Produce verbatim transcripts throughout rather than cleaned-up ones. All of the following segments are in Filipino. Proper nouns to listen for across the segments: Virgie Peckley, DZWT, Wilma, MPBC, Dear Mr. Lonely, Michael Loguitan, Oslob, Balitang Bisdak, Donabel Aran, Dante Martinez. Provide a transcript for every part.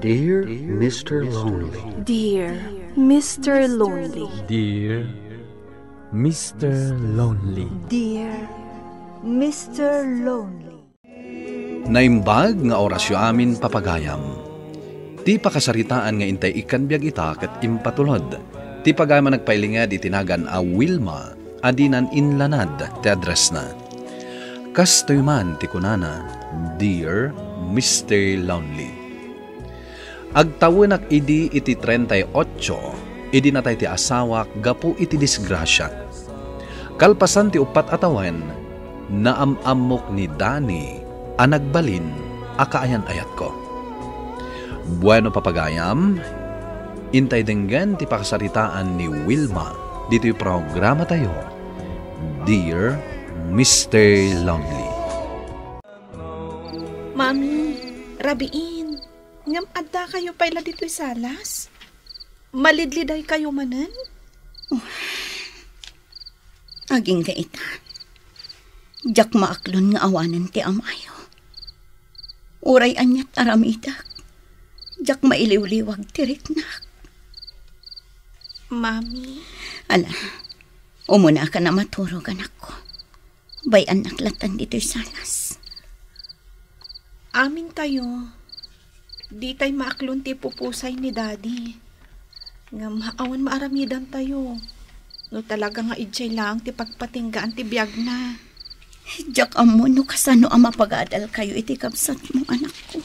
Dear Mister Lonely. Dear Mister Lonely. Dear Mister Lonely. Dear Mister Lonely. Naimbag nga orasyo amin papagayam. Ti pakasaritaan nga intay ikan biag itak at impatulod. Ti pagayam nagpailinga di tinagan a Wilma adinan inlanad ti address na. Kastoy man ti kunana, Dear Mister Lonely. Agtawenak idi iti trentay otso, idi natay ti asawak gapu iti disgrasya. Kalpasan ti upat atawen, naam-amok ni Dani, anagbalin, akaayan-ayat ko. Bueno papagayam, intay denggan ti pakasaritaan ni Wilma, dito'y programa tayo, Dear Mister Lonely. Mami, Rabiin, ngam adda kayo paila dito'y salas? Malidliday kayo manan? Oh. Aging ka ita. Diyak maaklon nga awanan ti amayo. Uray anyat aramidak. Diyak mailiwliwag ti riknak. Mami. Ala, umuna ka na maturog anak ko. Bayan naklatan dito'y salas. Amin tayo. Di tayo maaklon ti pupusay ni Daddy. Nga maawan maaramidan tayo. No talaga nga idyay lang ti pagpatinggaan ti biyag na. Diyak amo no kasano ang mapagadal kayo iti kapsat mo anak ko.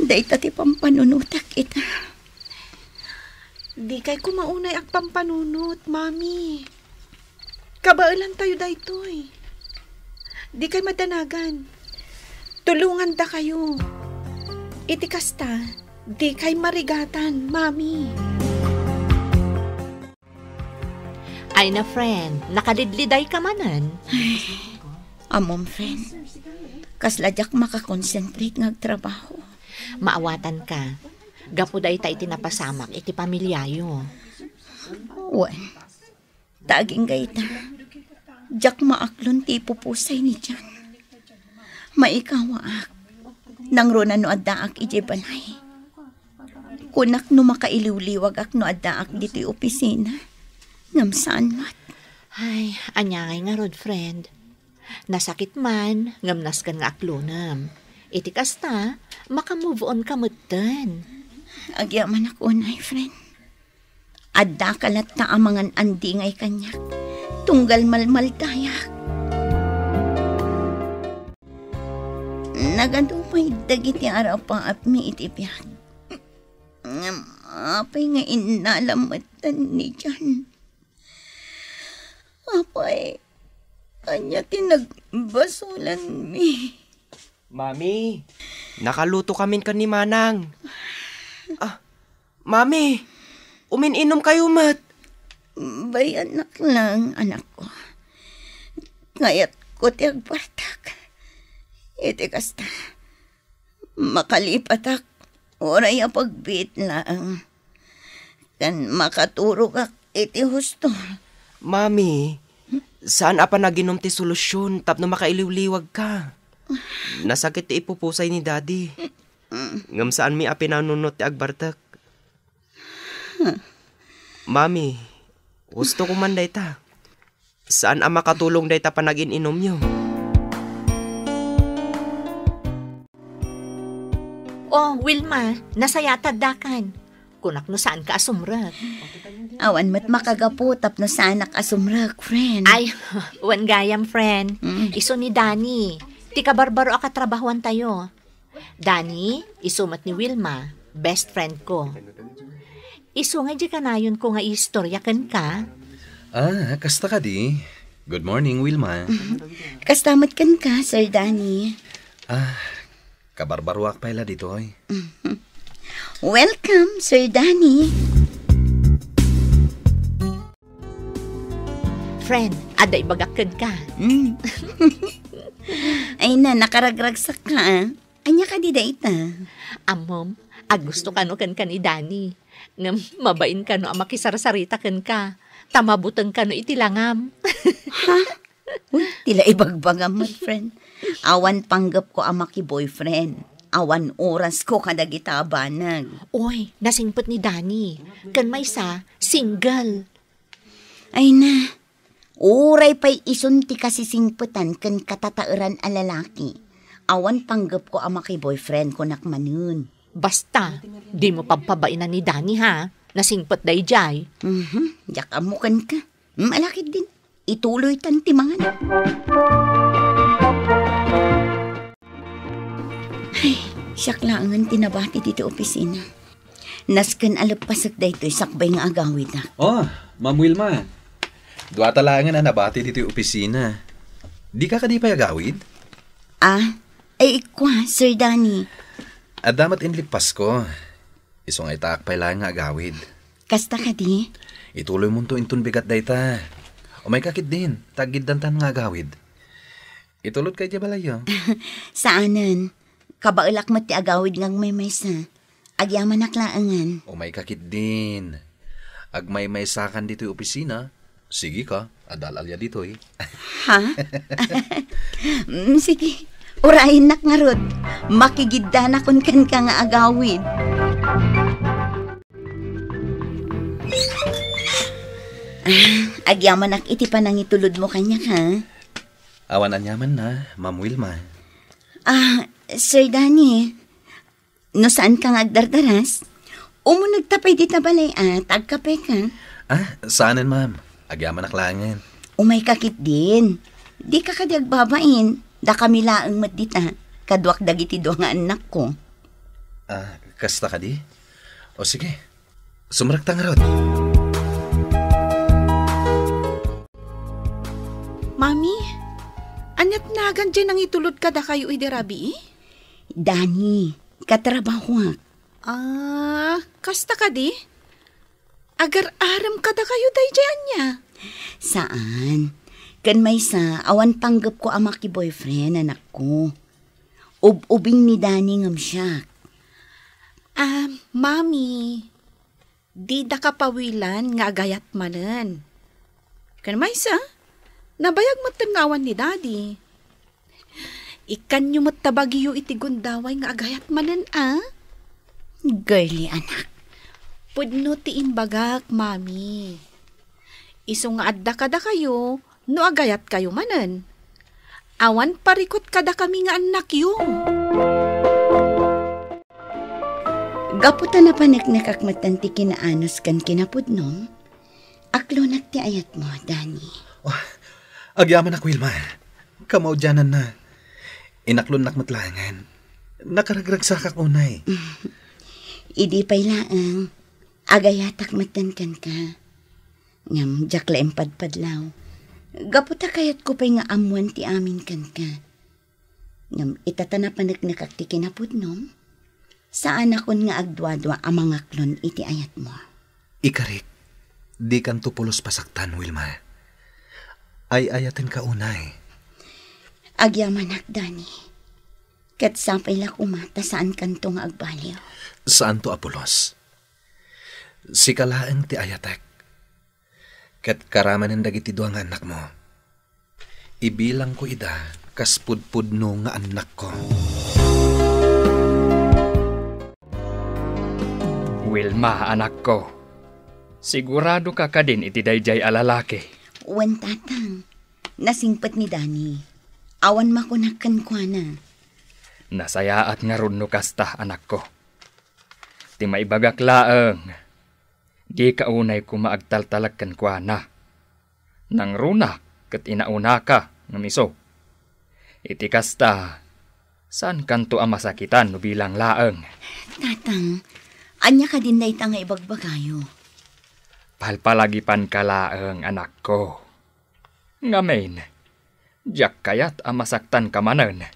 Dayta ti pampanunutak ita. Di kay kumaunay ak pampanunot, Mami. Kabailan tayo daytoy. Di kay matanagan. Tulungan ta kayo. Iti kasta, di kay marigatan, Mami. Ay na, friend. Nakadidliday ka manan. Ay, amom, friend. Kasladyak makakonsentrate ng trabaho. Maawatan ka. Gapuday ta iti napasamak, iti pamilyayo. Uwan, taging gaita. Diyak maaklon ti pupusay ni Diyan. Maikawaak. Nang runan no addaak ije balay. Kunak no makailiwliwag ak no addaak dito'y opisina. Ngam saan mat? Ay, anyangay nga rod, friend. Nasakit man, ngam naskan nga aklonam. Iti kasta, makamove on ka muddan. Agyaman ako nay, friend. Adda kalat na amangan andingay kanyak. Tunggal malmal dayak. Nagadumay dagiti araw pang apmi itibiyag. Ngam apay nga inalamatan ni Diyan. Apay, kanya tinagbasulan mi. Mami, nakaluto kamin ka ni Manang. Ah, Mami, umin-inom kayo mat. Bay anak lang, anak ko. Ngayat ko tiyag bartak. Iti kasta, makalipatak, oray apagbit lang. Kan makaturog ak, iti husto. Mami, saan apa naginom ti solusyon tapno makailiwliwag ka? Nasakit ti ipupusay ni Daddy. Ngam saan mi api nanunot ti agbartak? Mami, husto kumanday ta. Saan ang makatulong day ta panagininom nyo? Oh, Wilma, nasayatad dakan. Kunak no saan ka asumrak. Awan mat makagapo tap no saan ak asumrak, friend. Ay, wan gayam, friend. Mm. Iso ni Dani. Tika barbaro akatrabahuan tayo. Dani, isumat ni Wilma, best friend ko. Iso nga di ka na yun ko nga istoryakan ka. Ah, kasta ka di. Good morning, Wilma. Kastamat kan ka, Sir Dani. Ah, kabarbaruak pala dito ay. Welcome, Sir Dani. Friend, aday bagakkan ka. Mm. Ay na, nakaragragsak ka ah. Anya ka di daita. Amom, agusto ka no kan ka ni Dani. Ngam, mabain ka no ang makisarasarita kan ka. Tamabutan ka no itilangam. Ha? Uy, tila ibagbagam, my friend. Awan panggap ko ang maki-boyfriend. awan oras ko kada gitabanag. Oy, nasingpot ni Danny. Kan may sa single. Ay na, uray pa'y isunti kasi singputan kan katatauran a lalaki. Awan panggap ko ang maki-boyfriend ko nakman yun. Basta, di mo pagpabainan ni Danny ha, nasingpot day jay. Mm-hmm, yakamukan ka. Malakit din, ituloy tan timangan. Ay, siyak laangan tinabati dito opisina. Nasken alapasak daytoy sakbay nga agawid na. Oh, Ma'am Wilma. Dua talangan na nabati dito'y opisina. Di ka ka di pa agawid? Ah, ay ikwa, Sir Danny. Adamat inlikpas ko. Isong ay taakpay lang nga agawid. Kasta ka di? Ituloy mo to intun bigat dayta. O may kakit din, tagid dantan nga agawid. Itulot kay Jabalayo. Saanan? Kabailak mati agawid ngang may maysa. Agyaman naklaangan. O may kakit din. Ag may maysakan dito'y opisina, sige ka, adal-alya dito'y. Ha? Sige, urahin nak ngarod. Makigidda na kun kan ka nga agawid. Ah, agyaman nak iti pa nang itulod mo kanya ka. Awanan yaman na, Ma'am Wilma. Ah, Sir Danny, no saan kang agdardaras? Umo nagtapay di tabalay at agkape ka. Ah, saanan ma'am? Agyaman aklangan. Umay kakit din. Di ka kadiagbabain. Da kami laang matdita. Kadwak dagiti do nga anak ko. Ah, kasta ka di? O sige, sumraktang rod. Mami, anyat nagan dyan ang itulod ka da kayo iderabi? Danny, katrabaho. Ah, kasta ka di? Agar aram kada kayo day dyan niya. Saan? Kan may sa awan panggap ko ang maki-boyfriend, anak ko. Ub-ubing ni Danny ngam siya. Ah, um, Mami, di da kapawilan nga agayat manan. Kan may sa, nabayag matan nga awan ni Daddy. Ikan yung matabagiyo itigundaway nga agayat manan, ah? Girly, anak. Pudno ti imbagak, Mami. Iso nga adda kada kayo, no agayat kayo manan. Awan parikot kada kami nga anak yung. Gaputan na panagnakakmatan ti kinaanos kan kinapudnom, aklonak ti ayat mo, Danny. Oh, agyaman ak, Wilma. Kamaudyanan na. Inaklon nakmatlangan. Nakaragragsakak unay. Idi pa'y laang, agayatak matankan ka. Ngam, jak laeng padpadlaw. Gaputa kayat ko pa'y nga amuan ti amin kan ka. Ngam, itatana panagnakak ti kinapudnom, saan akon nga agdwadwa ang mga klon iti ayat mo. Ikarik, di kan tupulos pasaktan, Wilma. Ay ayatin ka unay. Agyamanak, Danny. Kat sapay lak umata saan kanto nga agbaliw. Saan to, Apolos? Si kalaang ti ayatek. Kat karamanan dagiti do nga anak mo. Ibilang ko ida kaspudpudno nga anak ko. Wilma, anak ko. Sigurado ka ka din iti dayjay alalaki. Uwan, tatang. Nasingpat ni Danny. Awan makunakan ko na. Nasayaat nga ron no kasta, anak ko. Ti maibagak laeng. Di kaunay kumaagtaltalag kan kwa na. Nang runa, kat inauna ka, ngamiso. Iti kasta, saan kanto ang masakitan no bilang laeng? Tatang, anya ka din na itang ibagbagayo. Palpalagipan ka laeng, anak ko. Ngamen, jak kayat ang masaktan kamanan.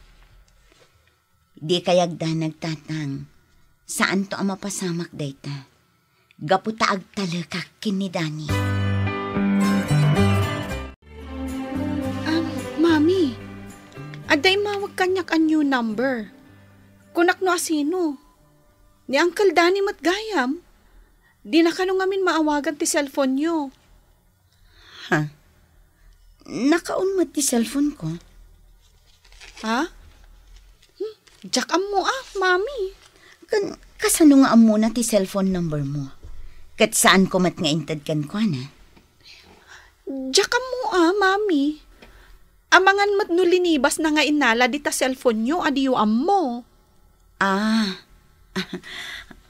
Di kayagda nagtatang, saan to ang mapasamak dayta? Gaputa agtalakak ni Danny. Um, Mami, aday mawag kanyak a new number. Kunak no asino. Ni Uncle Danny matgayam, di na kanong amin maawagan ti cellphone nyo. Ha? Nakaunmat ti cellphone ko? Ha? Jak amo ah, mami. Kan, kasano nga amo na ti cellphone number mo? Kat saan ko mat nga intadkan ko na? Jak amo ah, mami. Amangan mat nulinibas na nga inala dita cellphone nyo, adiyo amo. Ah,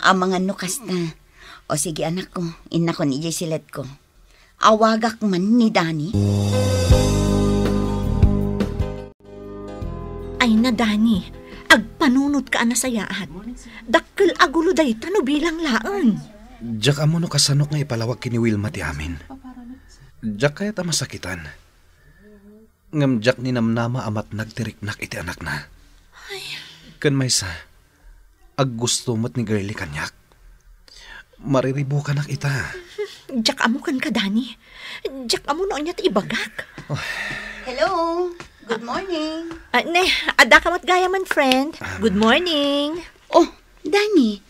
amangan no kasta. O sige anak ko, inna ko ni Jesilet ko. Awagak man ni Dani. Ay na Dani, agpanunod ka na sayaat. Dakkel agulo day tano bilang laan. Jak amo no kasanok nga ipalawag kini Wilma ti amin. Jak kaya ta masakitan. Ngam jak ni namnama amat nagtiriknak iti anak na. Ay. Kan maysa, ag gusto mo't ni girlie kanyak. Mariribo kanak ita. Jak amo kan ka Dani. Jak amo no anya ti ibagak. Oh. Hello. Good morning. Uh, ne, ada ka mat gaya man, friend. Um, Good morning. Oh, Dani,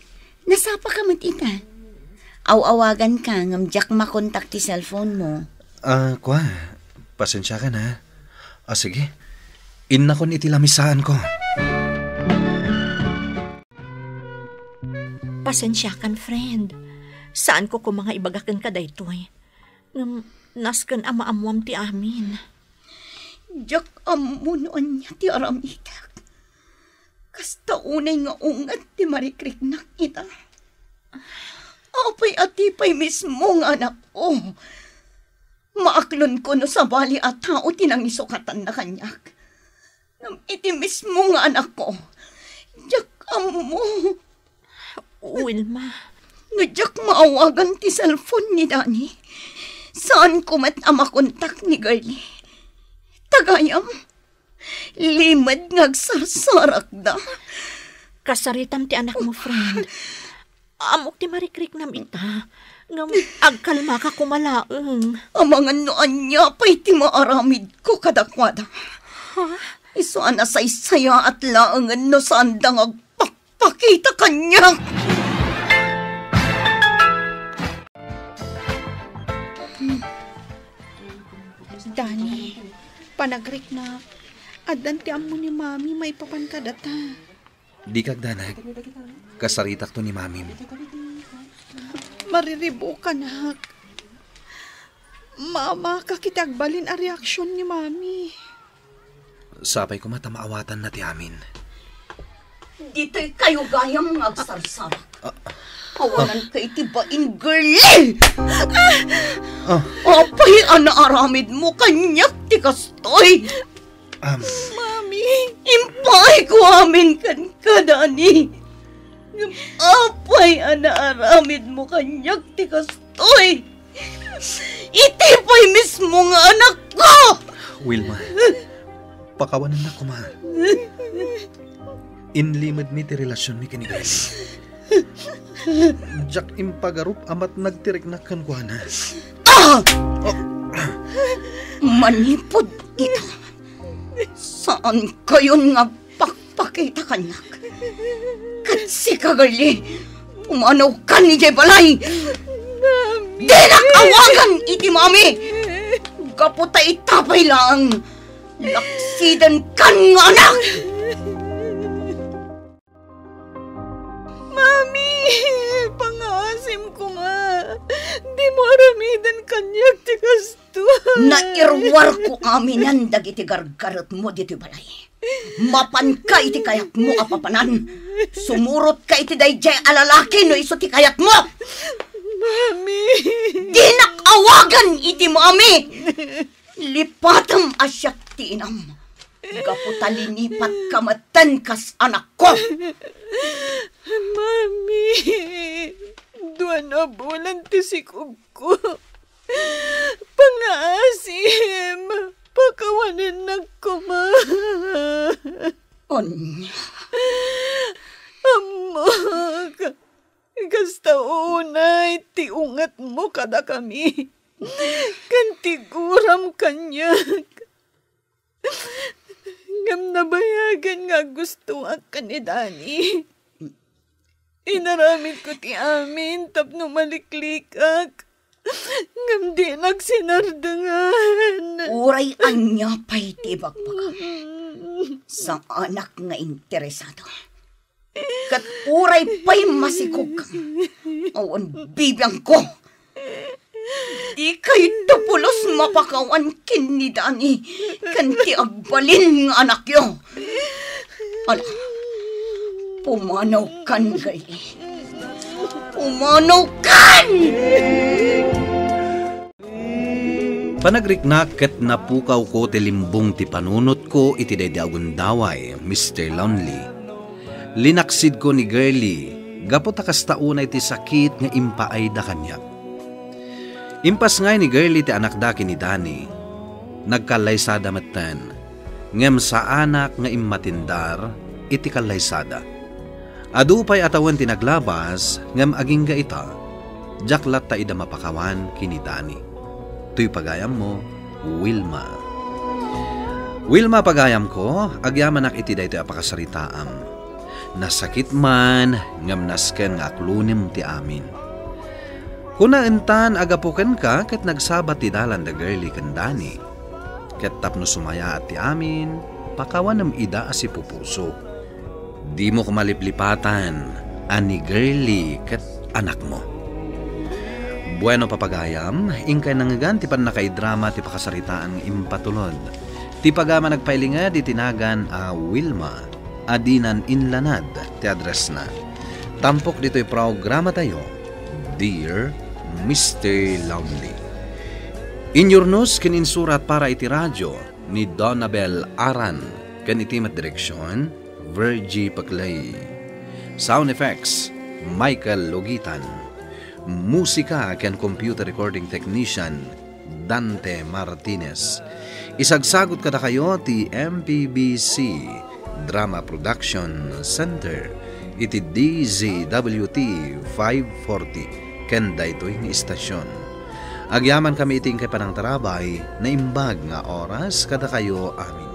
nasapa ka mat ita. Aw-awagan ka, ngamjak makontak ti cellphone mo. Ah, uh, kwa, pasensya ka na. Ah, sige, inna kon iti lamisaan ko. Pasensya kan, friend. Saan ko kung mga ibagakan ka daytoy? Ngam, naskan ama amwam ti amin. Jak amo noon niya ti aramidak. Kasta unay nga ungat ti marikrik na kita. Apay atipay mismo nga anak ko. Maaklon ko no sa bali at tao tinangisukatan na kanyak. Nam iti mismo nga anak ko. Jak amo. Wilma. Ngajak maawagan ti cellphone ni Dani. Saan ko mat amakontak ni girlie? Tagayam, limad ngagsarsarak da. Kasaritam ti anak mo, friend. Amok ti marikrik na mita. Ngam, agkalma ka kumalaang. Amangan noan niya pa'y ti maaramid ko kadakwada. Huh? Iso na saysaya at laangan no saan dang agpakpakita kanya. Hmm. Dani, panagrik na, adan ti ammo ni mami may papankadata. Di kagdanag, kasaritak to ni mami. Mariribo ka nak. Mama, kakitagbalin a reaksyon ni mami. Sapay ko matamaawatan na ti amin. Dito'y kayo gayam mga agsarsara. Hawalan ka itibain, girlie! Ah! Apay, anaaramid mo, kanyak ti kastoy! Um, Mami! Impay ko amin kan ka, Dani! Apay, anaaramid mo, kanyak ti kastoy! Itipay mismo nga anak ko! Wilma, pakawanan na ko, ma. Inlimad mi ti relasyon mi kini girlie. Jak impagarup amat nagtiriknakan ko na. Ah! Oh. Manipod ita. Saan kayo nga pakpakita kanyak? Kasi kagali, pumanaw ka ni Jebalay. Dinak awagan iti mami. Kaputa itapay lang. Laksidan kan nga anak. Mami, pangasim ko nga. Di mo aramidan kanyak ti kastoy. Nairwar ko amin yan dagiti gargarot mo dito balay. Mapan ka iti kayak mo apapanan. Sumurot ka iti dayjay alalaki no iso ti kayak mo. Mami. Di nakawagan iti mami. Lipatam asyak ti inam. Gaputalinipat kamatan kas anak ko. Mami, dua na bulan tisikog ko. Pangaasim, pakawanan na ko, ma. Onya. Amma, kasta una iti ungat mo kada kami. Kantiguram kanyak. Ngam nabayagan nga gusto ang kanidani. Inaramid ko ti amin tapno maliklikak. Ngam di nagsinardangan. Uray anya pa'y tibagbaga. Sang anak nga interesado. Kat uray pa'y masikog. Awan bibiyang ko. Di kay tupulos mapakawan kinidani. Kanti agbalin ng anak yo. Ala, pumanaw kan gali. Pumanaw kan! Panagriknak ket napukaw ko tilimbong ti panunot ko iti daydawen daway, Mister Lonely. Linaksid ko ni Girlie, gapo takas taunay ti sakit nga impaay da kanya. Impas ngay ni Girlie ti anak da ni Danny. Nagkalaysada metten, ngem sa anak nga immatindar, iti kalaysada. Adupay atawan ti naglabas, ngem aging gaita, jaklat ta ida mapakawan kini Danny. Ito'y pagayam mo, Wilma. Wilma pagayam ko, agyaman ak iti daytoy apakasaritaam. Nasakit man, ngam nasken nga aklunim ti amin. Kuna entan agapuken ka, ket nagsabat ti dalan da Girlie ken Danny. Ket tapno sumaya at ti amin, pakawanem ida asipupuso. Di mo kumaliplipatan, ani Girlie ket anak mo. Bueno papagayam, ingkay nanggagan ti panakaidrama ti pakasaritaan ng impatulod. Ti pagama nagpailinga di tinagan a Wilma, adinan inlanad ti address na. Tampok dito'y programa tayo, Dear Mister Lonely. Inyurnos kininsurat para iti radyo ni Donabel Aran, ken iti matdireksyon, Virgie Peckley. Sound effects, Michael Loguitan. Musika ken computer recording technician Dante Martinez. Isagsagot kada kayo ti M P B C Drama Production Center iti D Z W T five forty ken daytoy nga istasyon. Agyaman kami iting kay panang tarabay na imbag nga oras kada kayo amin.